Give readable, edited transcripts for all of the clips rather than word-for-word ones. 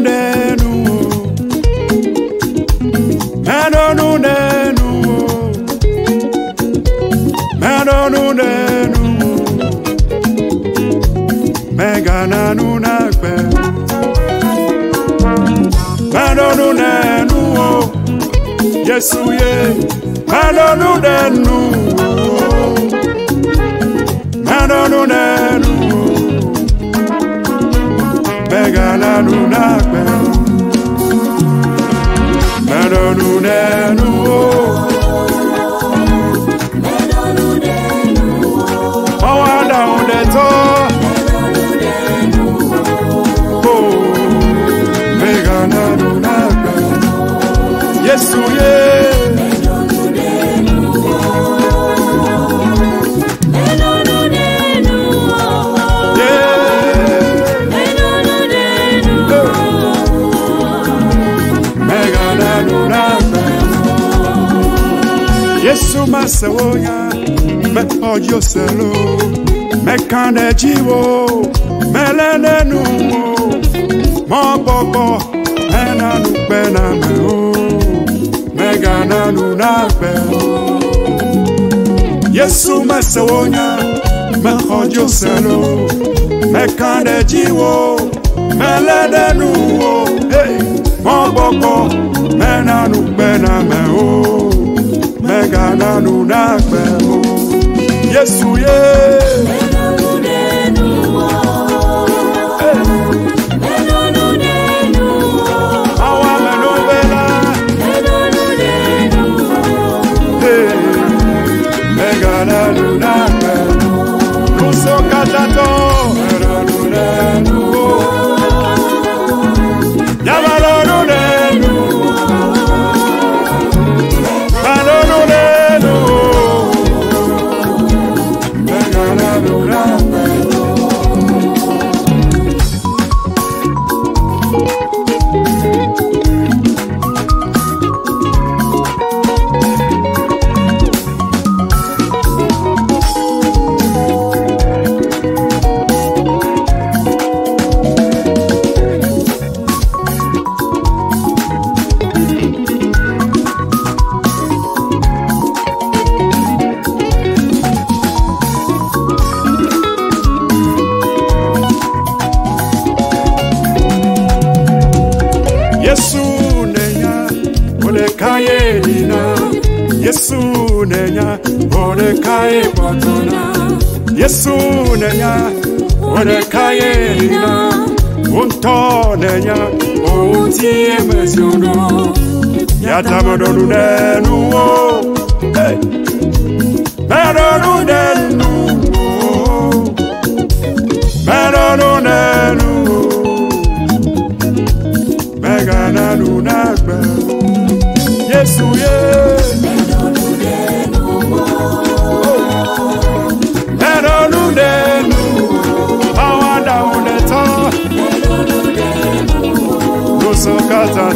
Kata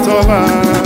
tova